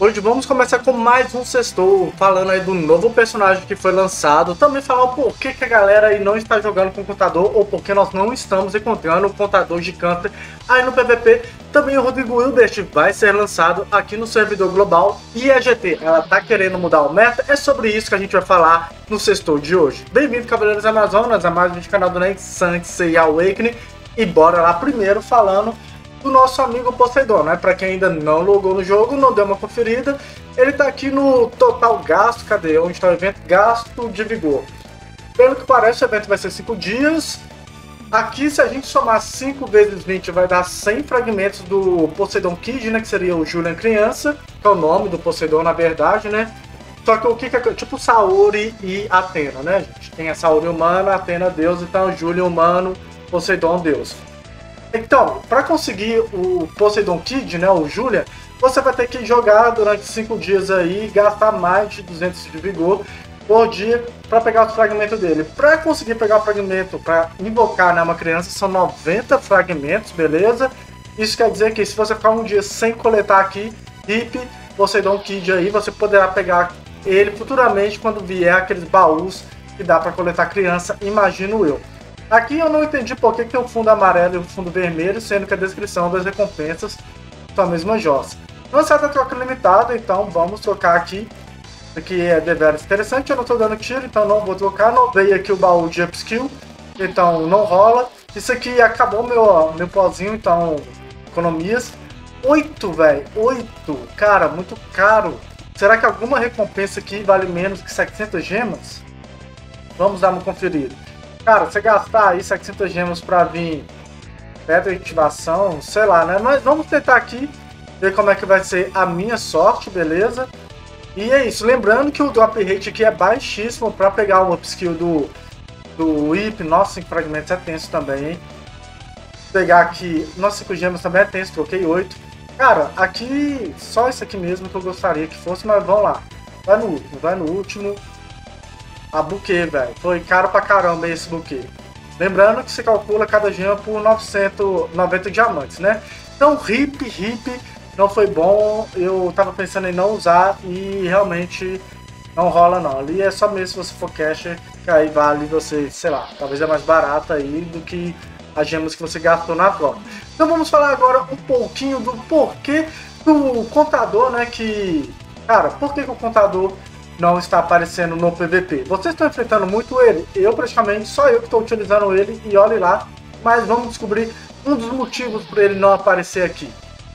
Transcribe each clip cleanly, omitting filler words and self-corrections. Hoje vamos começar com mais um Sextou, falando aí do novo personagem que foi lançado. Também falar o porquê que a galera aí não está jogando com o contador, ou porque nós não estamos encontrando o contador gigante aí no PVP. Também o Rodrigo Wilbert vai ser lançado aqui no servidor global. E a GT, ela tá querendo mudar o meta? É sobre isso que a gente vai falar no Sextou de hoje. Bem-vindo, Cavaleiros Amazonas, a mais um vídeo do canal do NeN, Saint Seiya Awakening. E bora lá primeiro falando do nosso amigo Poseidon, né? Para quem ainda não logou no jogo, não deu uma conferida, ele tá aqui no total gasto, cadê? Onde está o evento? Gasto de vigor. Pelo que parece, o evento vai ser 5 dias. Aqui, se a gente somar 5 vezes 20, vai dar 100 fragmentos do Poseidon Kid, né? Que seria o Julian Criança, que é o nome do Poseidon, na verdade, né? Só que o que é tipo Saori e Atena, né, gente? Tem a Saori humana, a Atena Deus, então o Julian humano, Poseidon Deus. Então, para conseguir o Poseidon Kid, né, o Julian, você vai ter que jogar durante 5 dias aí, gastar mais de 200 de vigor por dia para pegar o fragmento dele. Para conseguir pegar o fragmento, para invocar, né, uma criança, são 90 fragmentos, beleza? Isso quer dizer que se você ficar um dia sem coletar aqui, hip Poseidon Kid aí, você poderá pegar ele futuramente quando vier aqueles baús que dá para coletar criança, imagino eu. Aqui eu não entendi por que tem um fundo amarelo e um fundo vermelho, sendo que a descrição das recompensas são a mesma jossa. Lançada a troca limitada, então vamos trocar aqui, que é deveras interessante. Eu não estou dando tiro, então não vou trocar. Não veio aqui o baú de upskill, então não rola. Isso aqui acabou meu pozinho, então economias. 8, velho, 8, cara, muito caro. Será que alguma recompensa aqui vale menos que 700 gemas? Vamos dar uma conferida. Cara, você gastar aí 700 gemas pra vir pedra de ativação, sei lá, né? Mas vamos tentar aqui ver como é que vai ser a minha sorte, beleza? E é isso. Lembrando que o drop rate aqui é baixíssimo pra pegar o upskill do whip. Nossa, 5 fragmentos é tenso também, hein? Pegar aqui... Nossa, 5 gemas também é tenso, troquei 8. Cara, aqui... Só isso aqui mesmo que eu gostaria que fosse, mas vamos lá. Vai no último, vai no último. A buquê, velho. Foi caro pra caramba esse buquê. Lembrando que você calcula cada gema por 990 diamantes, né? Então, hip, não foi bom. Eu tava pensando em não usar e realmente não rola, não. Ali é só mesmo se você for casher, que aí vale você, sei lá, talvez é mais barata aí do que as gemas que você gastou na troca. Então, vamos falar agora um pouquinho do porquê do contador, né? Que, cara, por que que o contador não está aparecendo no PVP? Vocês estão enfrentando muito ele? Eu praticamente, só eu que estou utilizando ele e olhe lá. Mas vamos descobrir um dos motivos para ele não aparecer aqui.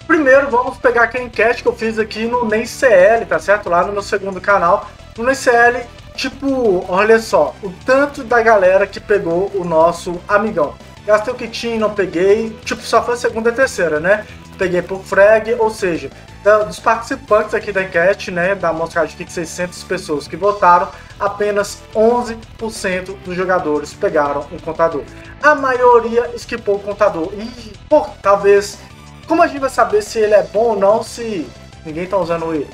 Primeiro vamos pegar aqui a enquete que eu fiz aqui no NeN CL, tá certo? Lá no meu segundo canal. No NeN CL, tipo, olha só, o tanto da galera que pegou o nosso amigão. Gastei o que tinha e não peguei, tipo, só foi a segunda e terceira, né? Peguei por frag, ou seja, dos participantes aqui da enquete, né, da amostragem de 600 pessoas que votaram, apenas 11% dos jogadores pegaram um contador. A maioria esquipou o contador. E, pô, talvez, como a gente vai saber se ele é bom ou não se ninguém tá usando ele?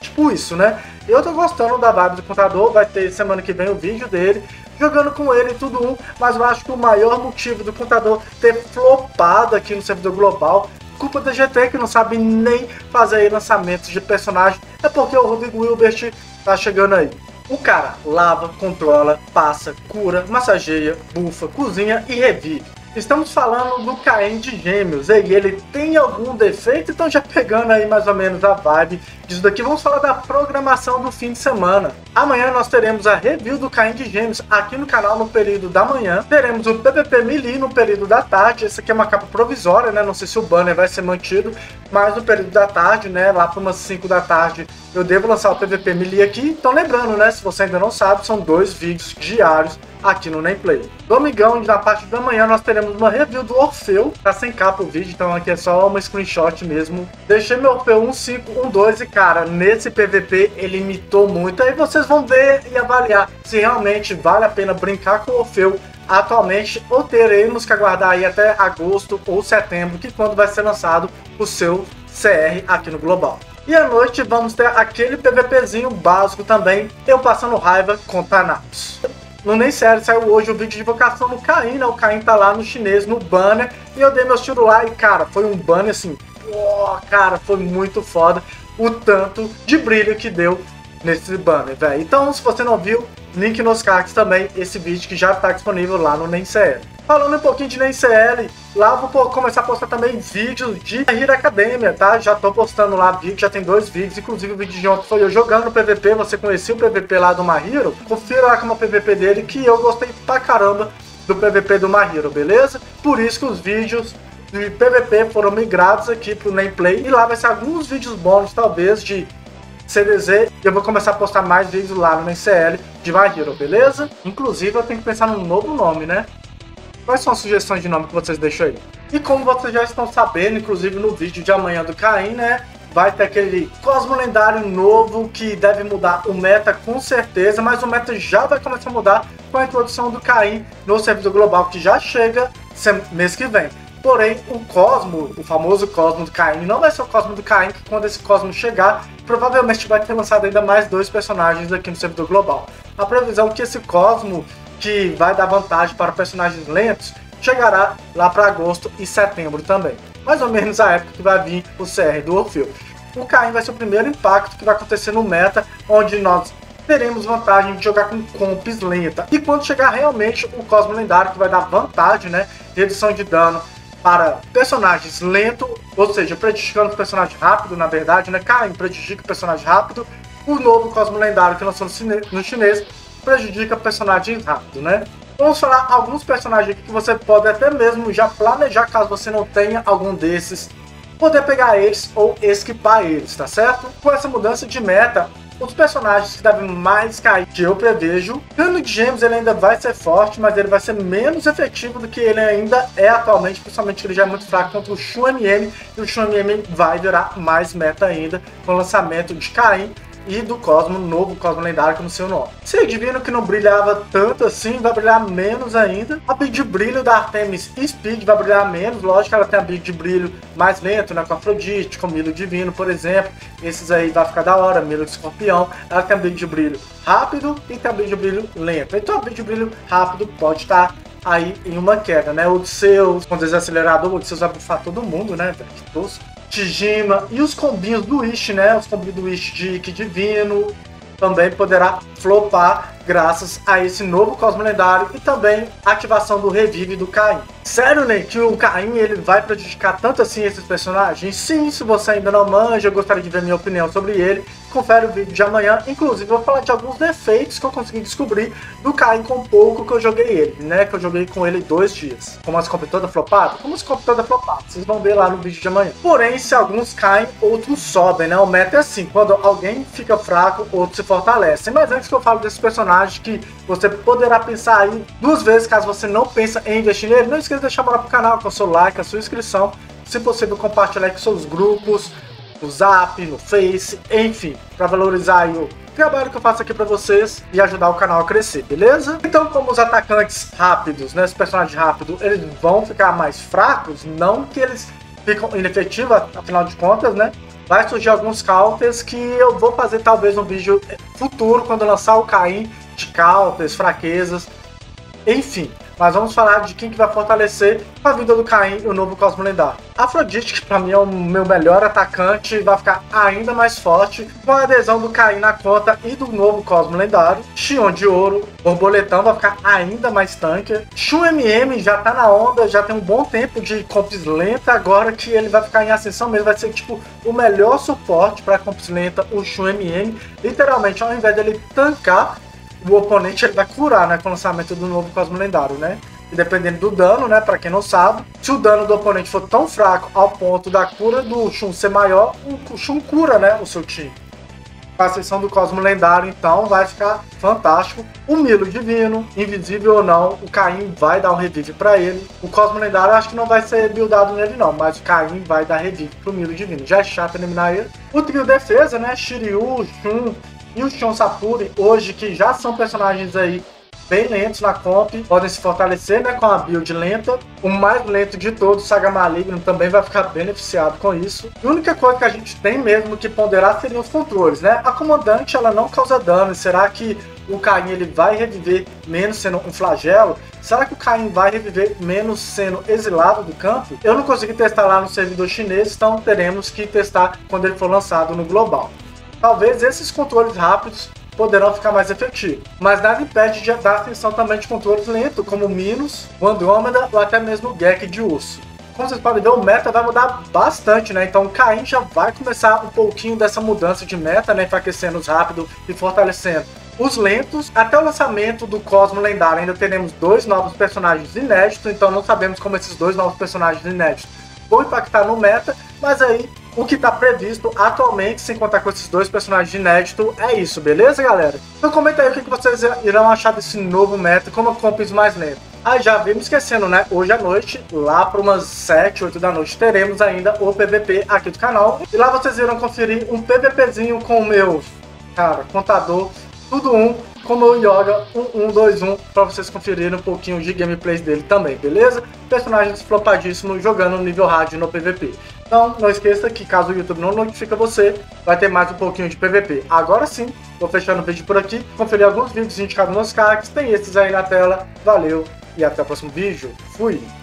Tipo isso, né? Eu tô gostando da vibe do contador, vai ter semana que vem o vídeo dele, jogando com ele tudo um, mas eu acho que o maior motivo do contador ter flopado aqui no servidor global, culpa da GT, que não sabe nem fazer lançamentos de personagem, é porque o Rodrigo Wilbert tá chegando aí. O cara lava, controla, passa, cura, massageia, bufa, cozinha e revive. Estamos falando do Caim de Gêmeos, e ele tem algum defeito, então já pegando aí mais ou menos a vibe disso daqui, vamos falar da programação do fim de semana. Amanhã nós teremos a review do Kain de Gêmeos aqui no canal no período da manhã. Teremos o PVP Melee no período da tarde. Essa aqui é uma capa provisória, né? Não sei se o banner vai ser mantido, mas no período da tarde, né? Lá para umas 5 da tarde eu devo lançar o PVP Melee aqui. Então lembrando, né? Se você ainda não sabe, são 2 vídeos diários aqui no NeN Play. Domingão, na parte da manhã, nós teremos uma review do Orfeu. Tá sem capa o vídeo, então aqui é só uma screenshot mesmo. Deixei meu Orfeu 1512 e, cara, nesse PVP ele imitou muito. Aí vocês vão ver e avaliar se realmente vale a pena brincar com o Orfeu atualmente, ou teremos que aguardar aí até agosto ou setembro, que quando vai ser lançado o seu CR aqui no global. E à noite vamos ter aquele PVPzinho básico também, eu passando raiva com Tanatos. No NeN CL saiu hoje o vídeo de invocação no Kain, né? O Kain tá lá no chinês, no banner, e eu dei meus tiros lá e, cara, foi um banner assim, ó, cara, foi muito foda. o tanto de brilho que deu nesse banner, velho. Então, se você não viu, link nos cards também, esse vídeo que já tá disponível lá no NeN CL. Falando um pouquinho de NeN CL, lá vou começar a postar também vídeos de My Hero Academia, tá? Já tô postando lá vídeo, já tem 2 vídeos, inclusive o vídeo de ontem foi eu jogando no PVP, você conhecia o PVP lá do My Hero? Confira lá como é o PVP dele, que eu gostei pra caramba do PVP do My Hero, beleza? Por isso que os vídeos de PVP foram migrados aqui pro NeN Play, e lá vai ser alguns vídeos bônus, talvez, de CDZ, eu vou começar a postar mais vídeos lá no NeN CL de My Hero, beleza? Inclusive eu tenho que pensar num novo nome, né? Quais são as sugestões de nome que vocês deixam aí? E como vocês já estão sabendo, inclusive no vídeo de amanhã do Kain, né? Vai ter aquele Cosmo Lendário novo que deve mudar o meta com certeza, mas o meta já vai começar a mudar com a introdução do Kain no servidor global que já chega mês que vem. Porém, o Cosmo, o famoso Cosmo do Kain, não vai ser o Cosmo do Kain, que quando esse Cosmo chegar, provavelmente vai ter lançado ainda mais 2 personagens aqui no servidor global. A previsão é que esse Cosmo, que vai dar vantagem para personagens lentos, chegará lá para agosto e setembro também. Mais ou menos a época que vai vir o CR do Orfeu. O Kain vai ser o primeiro impacto que vai acontecer no meta, onde nós teremos vantagem de jogar com comps lenta. E quando chegar realmente o Cosmo Lendário, que vai dar vantagem, né, redução de dano para personagens lentos, ou seja, prejudicando o personagem rápido, na verdade, né? Kain prejudica o personagem rápido. O novo Cosmo Lendário que lançou no chinês prejudica personagens rápido, né? Vamos falar alguns personagens aqui que você pode até mesmo já planejar, caso você não tenha algum desses, poder pegar eles ou esquipar eles, tá certo? Com essa mudança de meta, os personagens que devem mais cair, que eu prevejo, Caim de Gêmeos, ele ainda vai ser forte, mas ele vai ser menos efetivo do que ele ainda é atualmente, principalmente que ele já é muito fraco contra o Shun MM, e o Shun MM vai virar mais meta ainda com o lançamento de Caim e do Cosmo, novo Cosmo Lendário, que não sei o nome. Ser divino que não brilhava tanto assim, vai brilhar menos ainda. A build de brilho da Artemis Speed vai brilhar menos, lógico que ela tem a build de brilho mais lento, né, com Afrodite, com Milo Divino, por exemplo, esses aí vai ficar da hora, Milo Scorpion, ela tem a build de brilho rápido e tem a build de brilho lento. Então a build de brilho rápido pode estar aí em uma queda, né, o de Zeus, com desacelerador, o de Zeus vai bufar todo mundo, né, que tosco. Tijima e os combinhos do Ish, né? Os combinhos do Ish de Kid Divino também poderá flopar graças a esse novo Cosmo Lendário e também a ativação do Revive do Kain. Sério, né? Que o Kain ele vai prejudicar tanto assim esses personagens? Sim, se você ainda não manja, eu gostaria de ver minha opinião sobre ele. Confere o vídeo de amanhã. Inclusive, eu vou falar de alguns defeitos que eu consegui descobrir do Kain com pouco que eu joguei ele, né? Que eu joguei com ele 2 dias. Como as comp toda flopada? Como as comp toda flopada. Vocês vão ver lá no vídeo de amanhã. Porém, se alguns caem, outros sobem, né? O meta é assim, quando alguém fica fraco, outros se fortalecem. Mas antes que eu falo desses personagens que você poderá pensar aí 2 vezes, caso você não pensa em investir nele, não esqueça de deixar moral pro canal, com o seu like, a sua inscrição. Se possível, compartilhar com seus grupos, no Zap, no Face, enfim, para valorizar aí o trabalho que eu faço aqui para vocês e ajudar o canal a crescer, beleza? Então, como os atacantes rápidos, né, os personagens rápidos, eles vão ficar mais fracos, não que eles ficam inefetivos, afinal de contas, né? Vai surgir alguns counters que eu vou fazer talvez um vídeo futuro, quando lançar o Kain, de counters, fraquezas, enfim. Mas vamos falar de quem que vai fortalecer a vida do Kain e o novo Cosmo Lendário. Afrodite, que pra mim é o meu melhor atacante, vai ficar ainda mais forte com a adesão do Kain na conta e do novo Cosmo Lendário. Shion de Ouro, Borboletão vai ficar ainda mais tanque. Shun MM já tá na onda, já tem um bom tempo de comps lenta, agora que ele vai ficar em ascensão mesmo, vai ser tipo o melhor suporte pra comps lenta, o Shun MM. Literalmente, ao invés dele tancar, o oponente vai curar, né, com o lançamento do novo Cosmo Lendário, né? E dependendo do dano, né, pra quem não sabe, se o dano do oponente for tão fraco ao ponto da cura do Shun ser maior, o Shun cura, né, o seu time. A seção do Cosmo Lendário, então, vai ficar fantástico. O Milo Divino, invisível ou não, o Kain vai dar um revive pra ele. O Cosmo Lendário, acho que não vai ser buildado nele não, mas o Kain vai dar revive pro Milo Divino. Já é chato eliminar ele. O trio defesa, né, Shiryu, Shun e o Shun Sapuri, hoje, que já são personagens aí bem lentos na comp, podem se fortalecer, né, com a build lenta. O mais lento de todos, Saga Maligno, também vai ficar beneficiado com isso. A única coisa que a gente tem mesmo que ponderar seriam os controles, né? A Comandante, ela não causa dano. Será que o Kain, ele vai reviver menos sendo um flagelo? Será que o Kain vai reviver menos sendo exilado do campo? Eu não consegui testar lá no servidor chinês, então teremos que testar quando ele for lançado no global. Talvez esses controles rápidos poderão ficar mais efetivos, mas nada impede de dar atenção também de controles lentos, como o Minus, o Andrômeda ou até mesmo o Gek de urso. Como vocês podem ver, o meta vai mudar bastante, né? Então o Kain já vai começar um pouquinho dessa mudança de meta, né? Enfraquecendo os rápidos e fortalecendo os lentos. Até o lançamento do Cosmo Lendário ainda teremos dois novos personagens inéditos, então não sabemos como esses dois novos personagens inéditos vão impactar no meta, mas aí o que está previsto atualmente, sem contar com esses dois personagens inéditos, é isso, beleza, galera? Então comenta aí o que vocês irão achar desse novo meta, como eu compro isso mais lento. Ah, já vim me esquecendo, né? Hoje à noite, lá para umas 7, 8 da noite, teremos ainda o PVP aqui do canal. E lá vocês irão conferir um PVPzinho com o meu, cara, contador, tudo um, com o meu Yoga 1121, para vocês conferirem um pouquinho de gameplays dele também, beleza? Personagens flopadíssimos jogando no nível hard no PVP. Então, não esqueça que caso o YouTube não notifica você, vai ter mais um pouquinho de PVP. Agora sim, vou fechando o vídeo por aqui, conferir alguns vídeos indicados nos cards, tem esses aí na tela. Valeu e até o próximo vídeo. Fui!